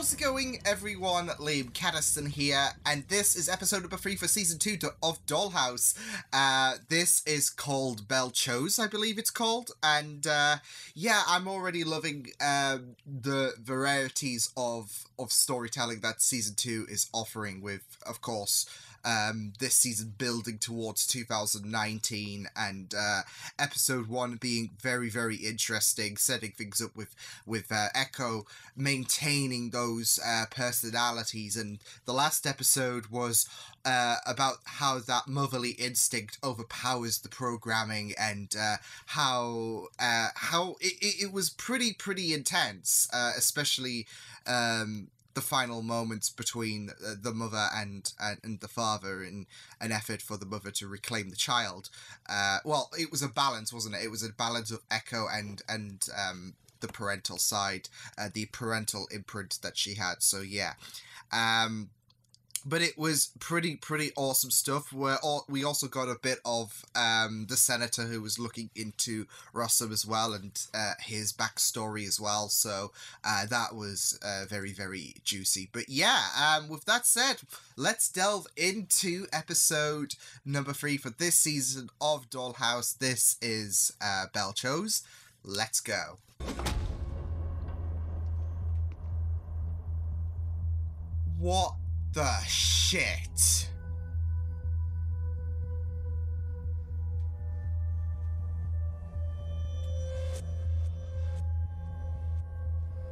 How's it going, everyone? Liam Catterson here, and this is episode number 3 for season 2 of Dollhouse. This is called Belle Chose, I believe it's called, and yeah, I'm already loving the varieties of storytelling that season 2 is offering, with, of course, this season building towards 2019, and episode 1 being very, very interesting, setting things up with Echo, maintaining those personalities. And the last episode was about how that motherly instinct overpowers the programming, and how it was pretty intense, especially the final moments between the mother and the father, in an effort for the mother to reclaim the child. Well, it was a balance, wasn't it? It was a balance of Echo and the parental side, the parental imprint that she had. So yeah, but it was pretty awesome stuff. We also got a bit of the senator who was looking into Rossum as well, and his backstory as well. So that was very, very juicy. But yeah, with that said, let's delve into episode number 3 for this season of Dollhouse. This is Belle Chose. Let's go. What the shit?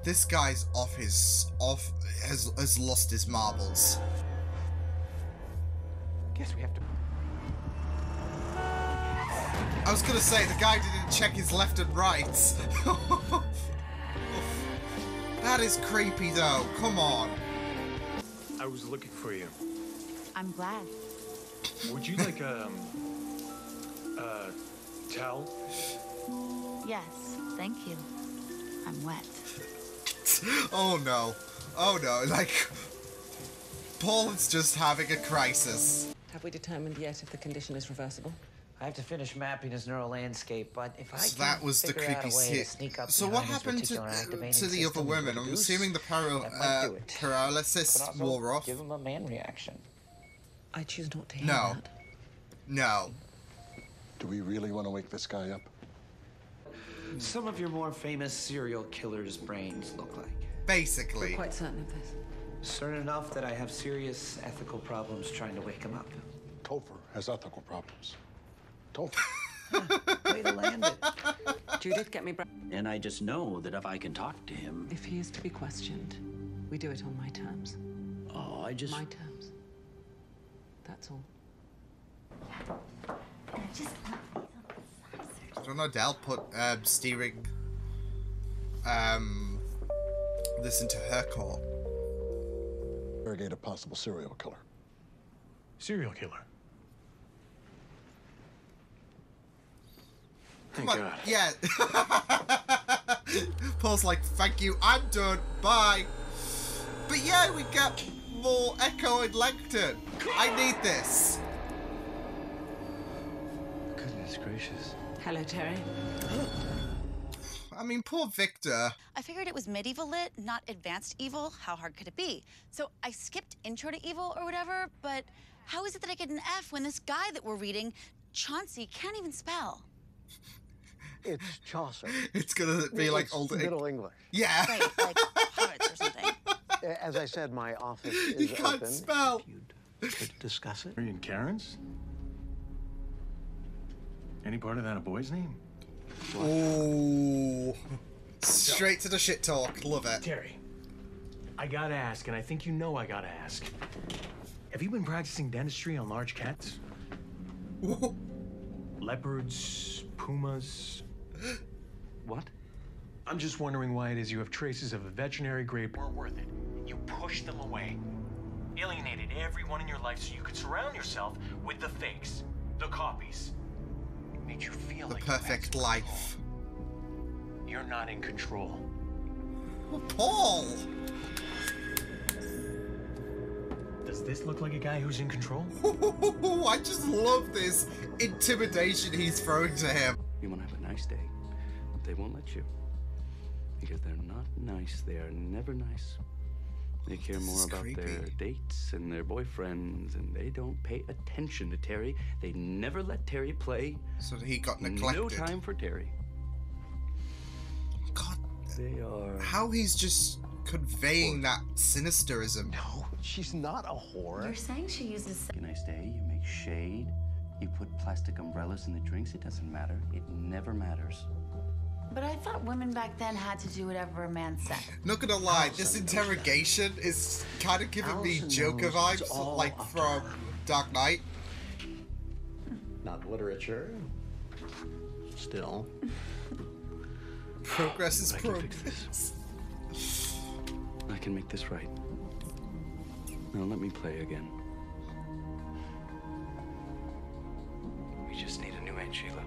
This guy's has lost his marbles. Guess we have to. I was gonna say, the guy didn't check his left and right. That is creepy though, come on. I was looking for you. I'm glad. Would you like a towel? Yes, thank you. I'm wet. Oh no. Oh no, like, Paul is just having a crisis. Have we determined yet if the condition is reversible? I have to finish mapping his neural landscape, but if I can figure out a way to sneak up behind his particular activating system. So what happened to the other women? I'm assuming the paralysis wore off. Give him a man reaction. I choose not to hear that. No. Do we really want to wake this guy up? Some of your more famous serial killers' brains look like. Basically. I'm quite certain of this. Certain enough that I have serious ethical problems trying to wake him up. Topher has ethical problems. Way to land it. Judith, get me. And I just know that if I can talk to him. If he is to be questioned, we do it on my terms. Oh, I just. My terms. That's all. I don't know, Dal put steering this into her court. Interrogate a possible serial killer. Serial killer? Thank God. Yeah. Paul's like, thank you, I'm done, bye. But yeah, we got more Echo and Langton. I need this. Goodness gracious. Hello, Terry. I mean, poor Victor. I figured it was medieval lit, not advanced evil. How hard could it be? So I skipped intro to evil or whatever, but how is it that I get an F when this guy that we're reading, Chauncey, can't even spell? It's Chaucer. It's gonna be like old Middle English. Yeah. Right, like hobbits or something. As I said, my office is you can't open. Spell. If could discuss it. Are you in Karen's? Any part of that a boy's name? Oh, straight to the shit talk. Love it. Terry, I gotta ask, and I think you know I gotta ask. Have you been practicing dentistry on large cats? Whoa. Leopards, pumas. What? I'm just wondering why it is you have traces of a veterinary grade. Weren't worth it. You pushed them away. Alienated everyone in your life so you could surround yourself with the fakes, the copies. It made you feel like the perfect life. You're not in control. Oh, Paul! Does this look like a guy who's in control? Oh, I just love this intimidation he's throwing to him. You want to have a nice day, but they won't let you. Because they're not nice, they are never nice. They care more about their dates and their boyfriends, and they don't pay attention to Terry. They never let Terry play. So he got neglected. No time for Terry. God. They are... How he's just conveying that sinisterism. No, she's not a whore. You're saying she uses... Can I stay? You make shade. You put plastic umbrellas in the drinks. It doesn't matter. It never matters. But I thought women back then had to do whatever a man said. Not gonna lie, Allison, this interrogation is kind of giving me Joker vibes, like from Dark Knight. Not literature. Still. Progress is progress. I can make this right. Now let me play again. We just need a new Aunt Sheila.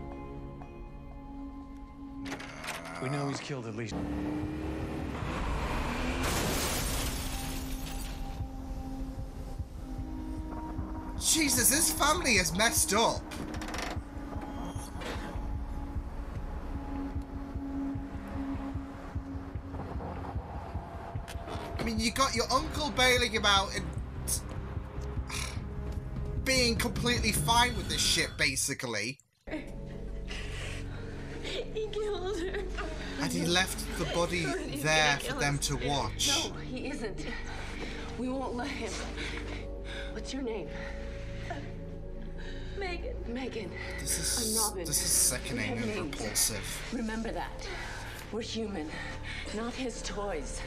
We know he's killed at least. Jesus, this family is messed up. I mean, you got your uncle bailing him out and being completely fine with this shit, basically. He killed her. And he left the body there for them to watch. No, he isn't. We won't let him. What's your name? Megan. Megan. This is sickening and repulsive. Remember that. We're human, not his toys.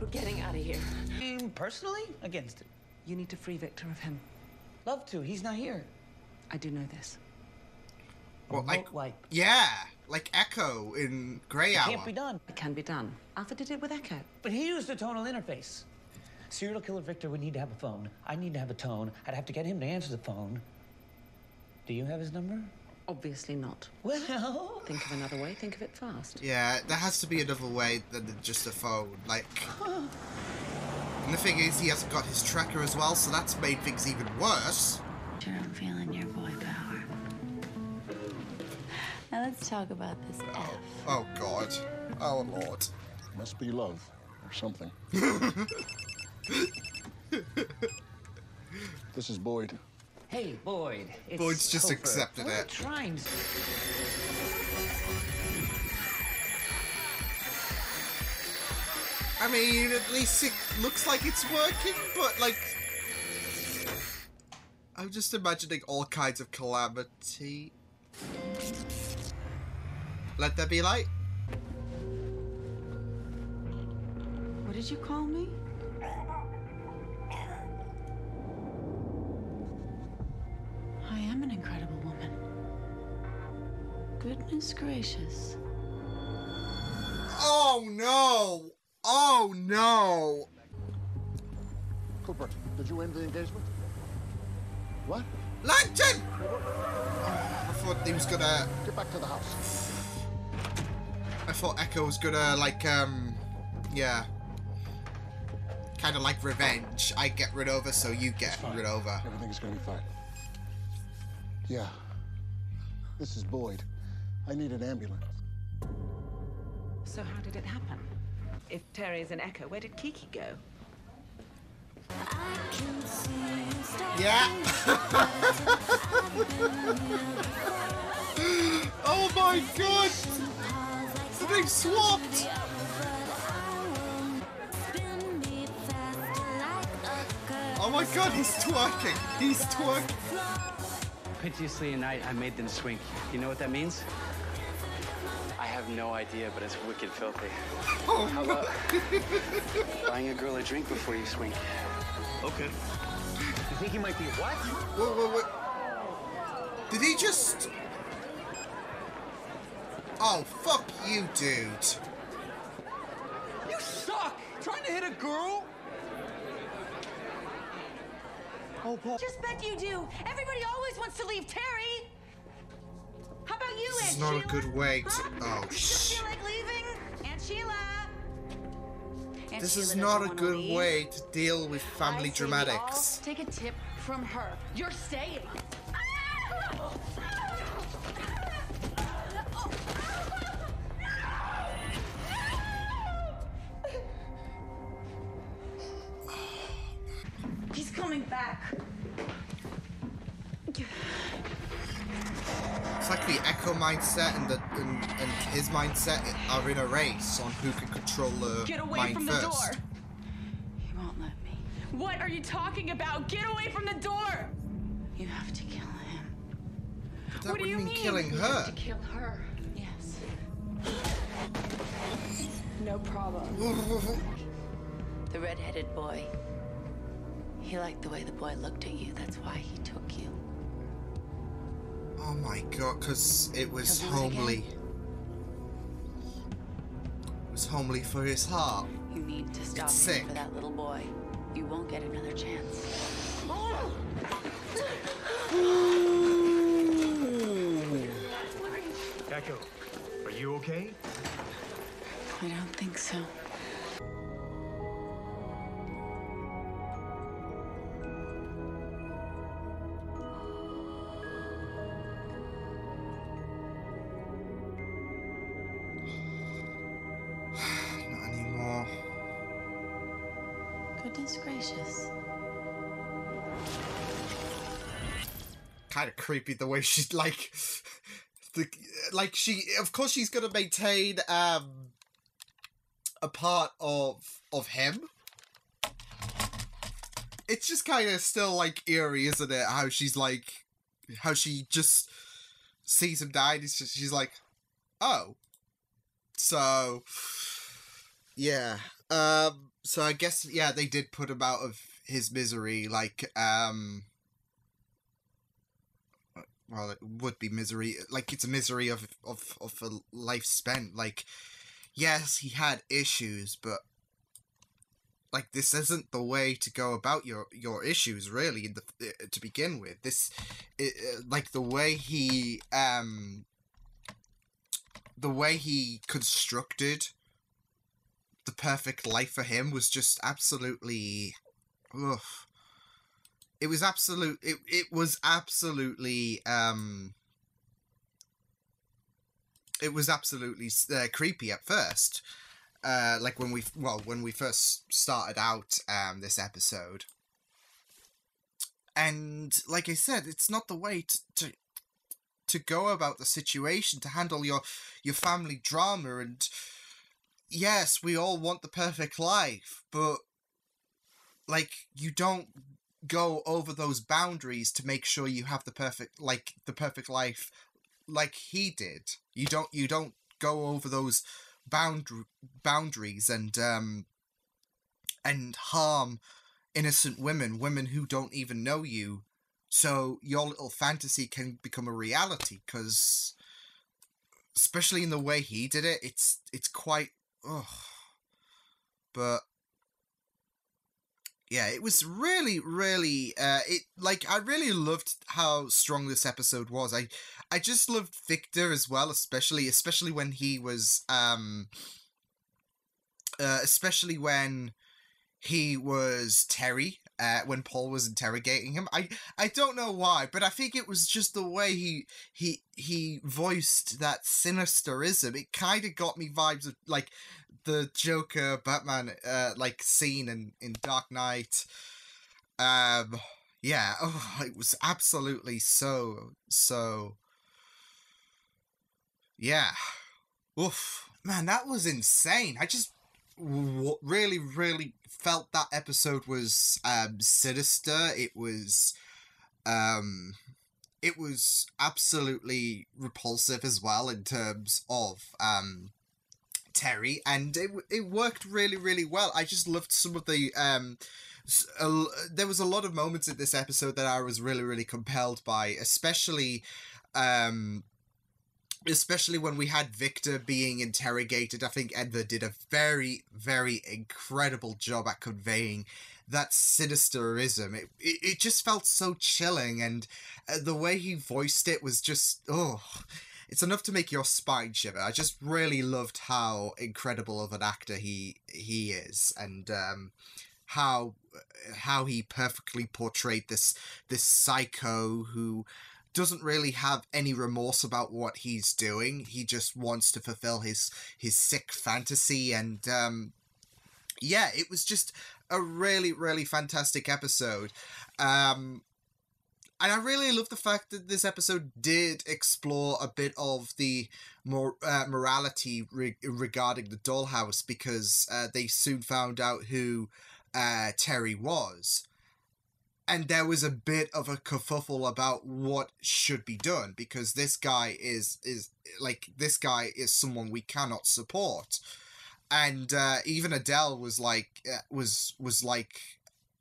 We're getting out of here. Personally, against it. You need to free Victor of him. Love to. He's not here. I do know this. Well, like, yeah, like Echo in Grey Hour. It can't be done. It can be done. Alpha did it with Echo. But he used a tonal interface. Serial killer Victor would need to have a phone. I need to have a tone. I'd have to get him to answer the phone. Do you have his number? Obviously not. Well... Think of another way. Think of it fast. Yeah, there has to be another way than just a phone. Like... And the thing is, he hasn't got his tracker as well, so that's made things even worse. Sure, I'm feeling your boy power. Now let's talk about this. Oh, oh God. Oh Lord. Must be love or something. This is Boyd. Hey, Boyd. It's Boyd's just Chaucer. Accepted it. Trying to... I mean, at least it looks like it's working, but like... I'm just imagining all kinds of calamity. Let there be light. What did you call me? I am an incredible woman. Goodness gracious. Oh no! Oh no! Cooper, did you end the engagement? What? Langton! I thought he was gonna... Get back to the house. I thought Echo was gonna, like, yeah. Kind of like revenge. I get rid over, so you get rid over. Everything's gonna be fine. Yeah. This is Boyd. I need an ambulance. So how did it happen? If Terry's an Echo, where did Kiki go? I can see you standing. Yeah. Oh my God! They've swapped! Oh my God, he's twerking! He's twerking! Piteously and I made them swing. You know what that means? I have no idea, but it's wicked filthy. Oh, how about buying a girl a drink before you swing? Okay. You think he might be what? Wait, wait, wait. Did he just... Oh, fuck you, dude. You suck! Trying to hit a girl? Oh, Paul. Just bet you do. Everybody always wants to leave Terry. How about you, Aunt Sheila? This is not a good way to... Oh, shit. You feel like leaving? Aunt Sheila. This is not a good way to deal with family dramatics. Take a tip from her. You're staying. coming back. It's like the Echo mindset and his mindset are in a race on who can control the get away mind from first. The door. He won't let me. What are you talking about? Get away from the door! You have to kill him. But that what do you mean killing her? You have to kill her. Yes. No problem. The red-headed boy. He liked the way the boy looked at you. That's why he took you. Oh my god, because it was homely. It was homely for his heart. You need to stop him for that little boy. You won't get another chance. Oh. Echo, are you okay? I don't think so. Kind of creepy the way she's like, she of course she's gonna maintain a part of him. It's just kind of still like eerie, isn't it? How she's like, how she just sees him die. And she's like, oh, so yeah. So I guess, yeah, they did put him out of his misery, like, well, it would be misery, like, it's a misery of a life spent, like, yes, he had issues, but, like, this isn't the way to go about your issues, really, in the, to begin with. This, like, the way he constructed the perfect life for him was just absolutely, ugh. It was absolute. It was absolutely. It was absolutely creepy at first, like when we first started out this episode. And like I said, it's not the way to go about the situation, to handle your family drama and. Yes, we all want the perfect life, but, like, you don't go over those boundaries to make sure you have the perfect life like he did. You don't go over those boundaries and harm innocent women who don't even know you, so your little fantasy can become a reality, because, especially in the way he did it, it's quite... Ugh. But yeah, it was really, really I really loved how strong this episode was. I just loved Victor as well, especially when he was Terry, when Paul was interrogating him. I don't know why, but I think it was just the way he voiced that sinisterism. It kind of got me vibes of, like, the Joker, Batman, like, scene in Dark Knight. Yeah, oh, it was absolutely so... Yeah. Oof. Man, that was insane. I just... really, really felt that episode was sinister. It was absolutely repulsive as well in terms of Terry, and it worked really, really well. I just loved some of the there was a lot of moments in this episode that I was really, really compelled by, especially when we had Victor being interrogated. I think Edna did a very, very incredible job at conveying that sinisterism. It just felt so chilling, and the way he voiced it was just, oh, it's enough to make your spine shiver. I just really loved how incredible of an actor he is, and how he perfectly portrayed this psycho who doesn't really have any remorse about what he's doing. He just wants to fulfill his sick fantasy, and yeah, it was just a really, really fantastic episode. And I really love the fact that this episode did explore a bit of the more morality regarding the dollhouse, because they soon found out who Terry was. And there was a bit of a kerfuffle about what should be done, because this guy is someone we cannot support. And even Adele was like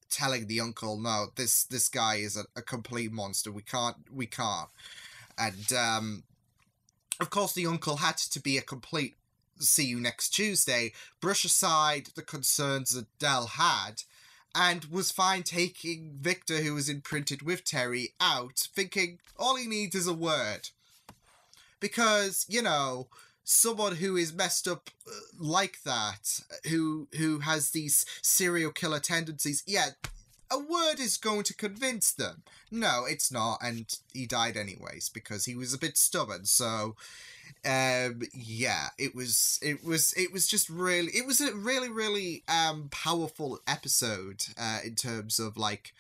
telling the uncle, no, this guy is a complete monster. We can't. And of course, the uncle had to be a complete see you next Tuesday, brush aside the concerns that Adele had, and was fine taking Victor, who was imprinted with Terry, out, thinking all he needs is a word. Because, you know, someone who is messed up like that, who has these serial killer tendencies, yeah, a word is going to convince them. No, it's not, and he died anyways, because he was a bit stubborn, so... yeah, it was just really, it was a really, really, powerful episode, in terms of like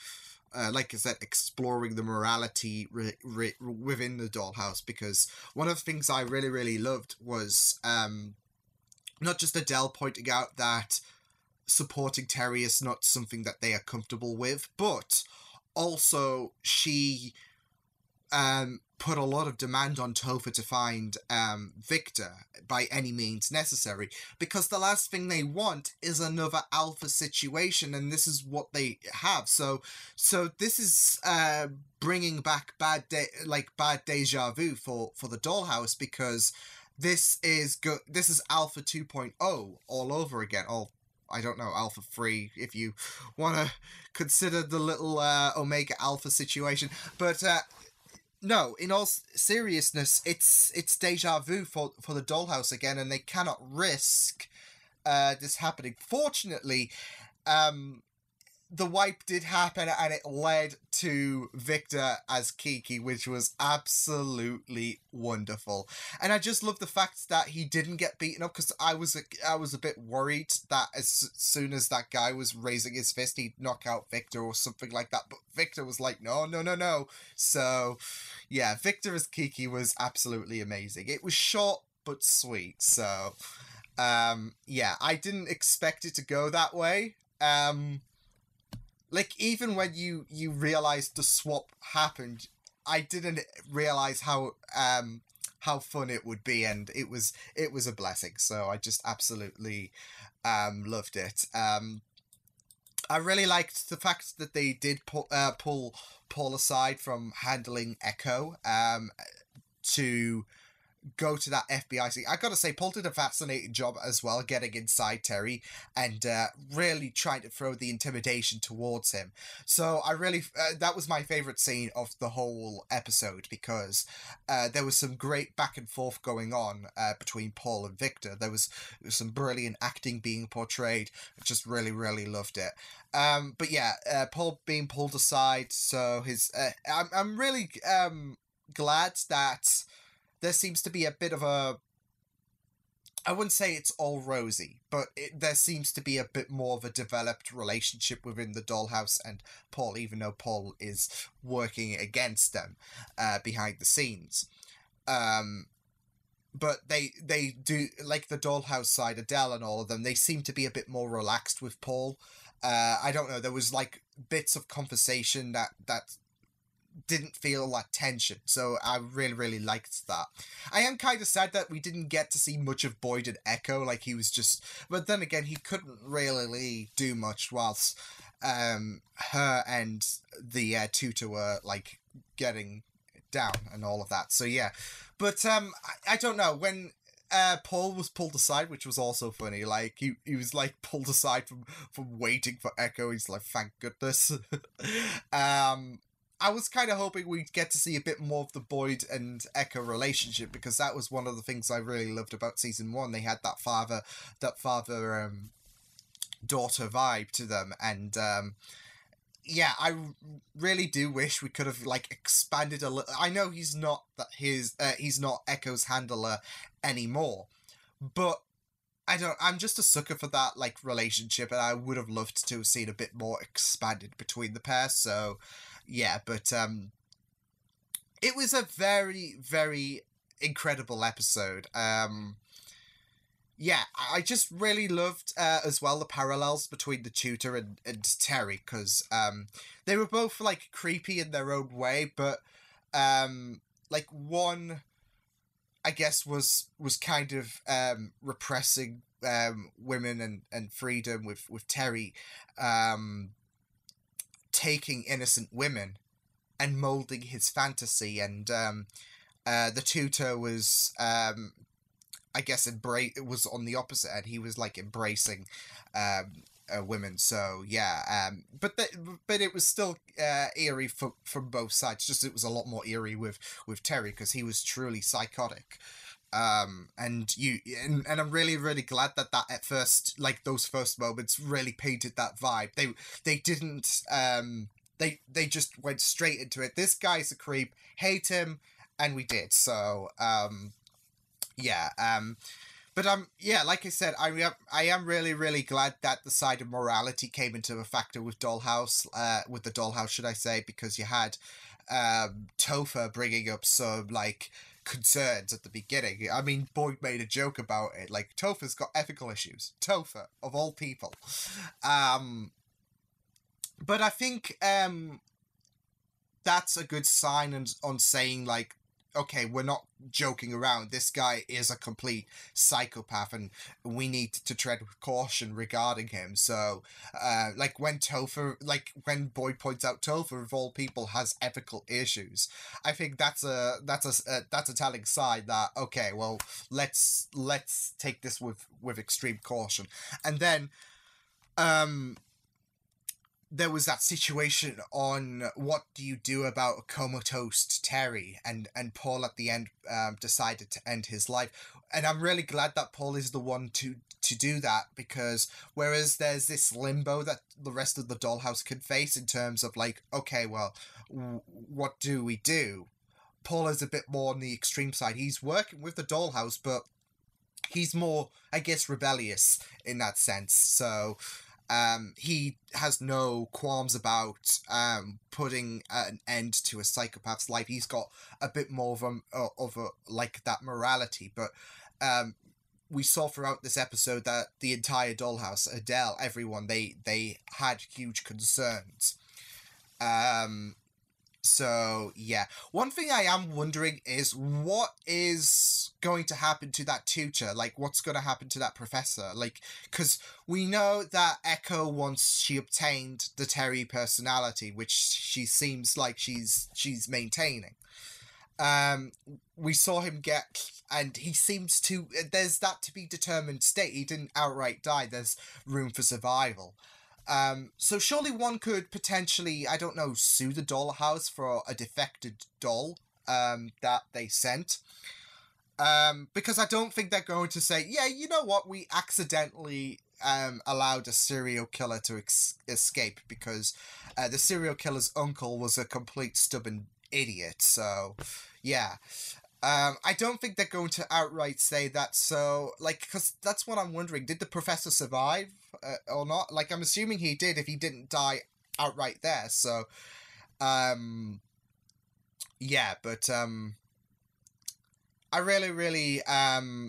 I said, exploring the morality within the dollhouse, because one of the things I really, really loved was, not just Adele pointing out that supporting Terry is not something that they are comfortable with, but also she, put a lot of demand on Topher to find Victor by any means necessary, because the last thing they want is another Alpha situation, and this is what they have. So this is bringing back bad deja vu for the dollhouse, because this is Alpha 2.0 all over again. All I don't know, Alpha 3, if you want to consider the little Omega Alpha situation, but. No, in all seriousness, it's deja vu for the dollhouse again, and they cannot risk this happening. Fortunately, the wipe did happen, and it led to Victor as Kiki, which was absolutely wonderful. And I just love the fact that he didn't get beaten up, because I was a bit worried that as soon as that guy was raising his fist, he'd knock out Victor or something like that. But Victor was like, no. So, yeah, Victor as Kiki was absolutely amazing. It was short but sweet. So, yeah, I didn't expect it to go that way. Like, even when you realised the swap happened, I didn't realise how fun it would be, and it was a blessing. So I just absolutely loved it. I really liked the fact that they did pull Paul aside from handling Echo to go to that FBI scene. I gotta say, Paul did a fascinating job as well, getting inside Terry and really trying to throw the intimidation towards him. So I really, that was my favourite scene of the whole episode, because there was some great back and forth going on between Paul and Victor. There was some brilliant acting being portrayed. I just really, really loved it. But yeah, Paul being pulled aside, so his, I'm really glad that there seems to be a bit of a, I wouldn't say it's all rosy, but there seems to be a bit more of a developed relationship within the dollhouse and Paul, even though Paul is working against them behind the scenes. But they do, like the dollhouse side, Adele and all of them, they seem to be a bit more relaxed with Paul. I don't know, there was like bits of conversation that didn't feel that tension, so I really, really liked that. I am kind of sad that we didn't get to see much of Boyd and Echo, like he was just, but then again, he couldn't really do much whilst her and the tutor were like getting down and all of that, so yeah. But I don't know, when Paul was pulled aside, which was also funny, like he was like pulled aside from waiting for Echo, he's like, thank goodness. I was kind of hoping we'd get to see a bit more of the Boyd and Echo relationship, because that was one of the things I really loved about season one. They had that father daughter vibe to them, and yeah, I really do wish we could have like expanded a little. I know he's not Echo's handler anymore, but I don't, I'm just a sucker for that, like, relationship, and I would have loved to have seen a bit more expanded between the pair, so, yeah, but, it was a very, very incredible episode. Yeah, I just really loved, as well, the parallels between the tutor and Terry, because they were both, like, creepy in their own way, but, like, one, I guess, was kind of repressing women and freedom with Terry taking innocent women and moulding his fantasy, and the tutor was... I guess it was on the opposite end. He was like embracing women. So yeah, but it was still eerie from both sides. Just it was a lot more eerie with Terry because he was truly psychotic. And I'm really, really glad that at first, like, those first moments really painted that vibe. They didn't they just went straight into it. This guy's a creep. Hate him, and we did. So but yeah, like I said, I am really, really glad that the side of morality came into a factor with Dollhouse, with the Dollhouse, should I say, because you had Topher bringing up some, like, concerns at the beginning. I mean, Boyd made a joke about it, like, Topher's got ethical issues. Topher, of all people. But I think that's a good sign on saying, like, okay, we're not joking around. This guy is a complete psychopath and we need to tread with caution regarding him. So, like, when Boyd points out Topher, of all people, has ethical issues, I think that's a telling sign that, okay, well, let's take this with extreme caution. And then, there was that situation on what do you do about a comatose Terry, and Paul at the end decided to end his life. And I'm really glad that Paul is the one to do that, because whereas there's this limbo that the rest of the Dollhouse can face in terms of, like, okay, well, what do we do? Paul is a bit more on the extreme side. He's working with the Dollhouse, but he's more, I guess, rebellious in that sense. So... he has no qualms about putting an end to a psychopath's life. He's got a bit more of a like that morality, but we saw throughout this episode that the entire Dollhouse, Adele, everyone, they had huge concerns. So yeah, one thing I am wondering is what is going to happen to that tutor, like what's going to happen to that professor, like, because we know that Echo, once she obtained the Terry personality, which she seems like she's maintaining, we saw him get, and he seems to, there's that to be determined state, he didn't outright die, there's room for survival. So surely one could potentially, I don't know, sue the Dollhouse for a defected doll that they sent. Because I don't think they're going to say, yeah, you know what, we accidentally allowed a serial killer to escape because the serial killer's uncle was a complete stubborn idiot. So, yeah. I don't think they're going to outright say that, so, like, because that's what I'm wondering. Did the professor survive or not? Like, I'm assuming he did if he didn't die outright there, so, yeah, but, I really, really,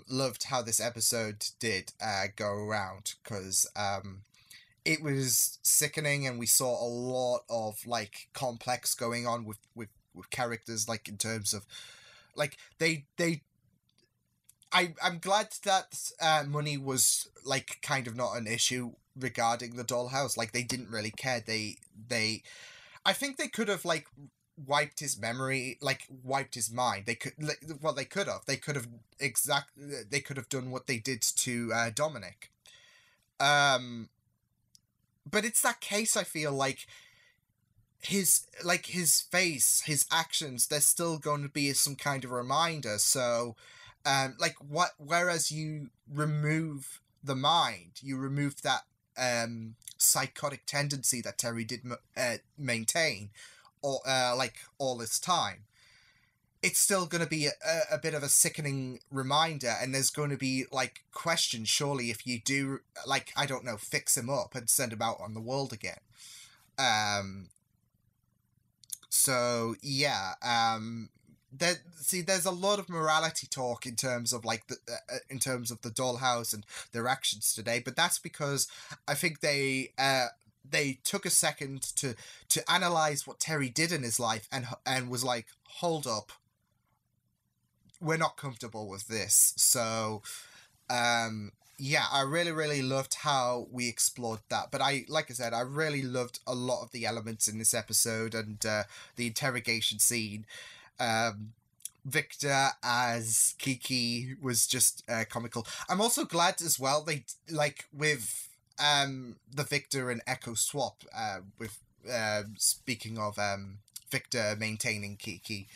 loved how this episode did, go around, because, it was sickening, and we saw a lot of, like, complex going on with characters, like, in terms of, like, I'm glad that money was, like, kind of not an issue regarding the Dollhouse. Like, they didn't really care. I think they could have, like, wiped his memory, like, wiped his mind. They could, like, well, they could have done what they did to Dominic. But it's that case, I feel like, his face, his actions, there's still going to be some kind of reminder. So, like, whereas you remove the mind, you remove that psychotic tendency that Terry did maintain, or like all this time. it's still going to be a bit of a sickening reminder, and there's going to be, like, questions, surely, if you do, like, I don't know, fix him up and send him out on the world again. So, yeah, there's a lot of morality talk in terms of, like, in terms of the Dollhouse and their actions today, but that's because I think they took a second to analyze what Terry did in his life and was like, hold up, we're not comfortable with this. So, yeah, I really, really loved how we explored that. But like I said, I really loved a lot of the elements in this episode and the interrogation scene. Victor as Kiki was just comical. I'm also glad as well they, like, with the Victor and Echo swap, with speaking of Victor maintaining Kiki,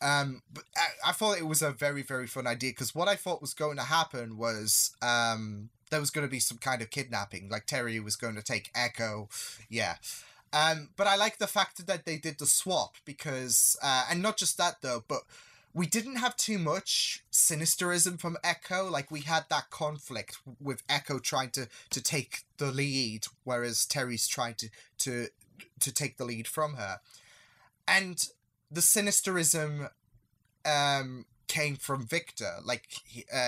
but I thought it was a very, very fun idea, because what I thought was going to happen was there was going to be some kind of kidnapping, like Terry was going to take Echo, yeah. But I like the fact that they did the swap, because and not just that though, but we didn't have too much sinisterism from Echo. Like, we had that conflict with Echo trying to take the lead, whereas Terry's trying to take the lead from her. And the sinisterism came from Victor. Like,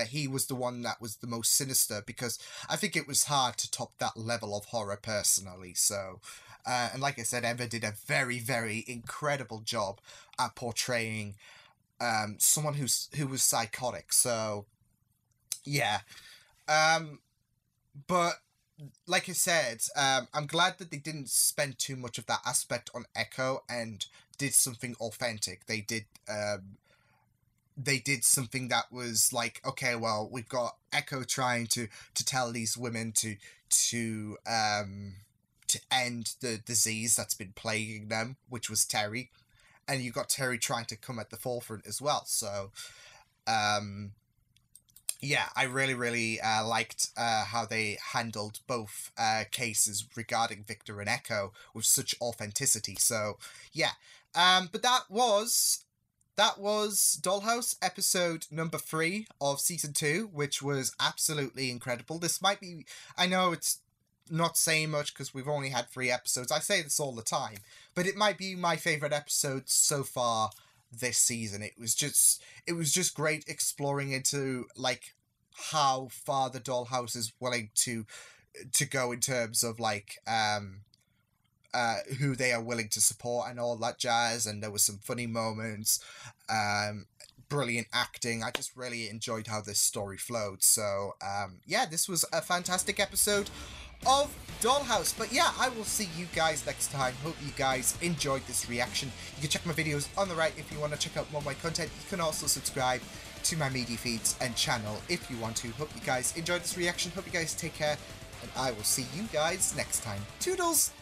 he was the one that was the most sinister, because I think it was hard to top that level of horror personally. So, and like I said, Emma did a very, very incredible job at portraying someone who was psychotic. So, yeah. But like I said, I'm glad that they didn't spend too much of that aspect on Echo and did something authentic. They did something that was like, okay, well, we've got Echo trying to tell these women to end the disease that's been plaguing them, which was Terry. And you got Terry trying to come at the forefront as well. So, yeah, I really, really liked how they handled both cases regarding Victor and Echo with such authenticity. So, yeah. But that was Dollhouse episode number 3 of season 2, which was absolutely incredible. This might be... I know it's not saying much because we've only had 3 episodes. I say this all the time, but it might be my favorite episode so far this season. It was just great exploring into, like, how far the Dollhouse is willing to go in terms of, like, who they are willing to support and all that jazz. And there were some funny moments, brilliant acting. I just really enjoyed how this story flowed. So, yeah, this was a fantastic episode of Dollhouse. But yeah, I will see you guys next time. Hope you guys enjoyed this reaction. You can check my videos on the right if you want to check out more of my content. You can also subscribe to my media feeds and channel if you want to. Hope you guys enjoyed this reaction. Hope you guys take care, and I will see you guys next time. Toodles!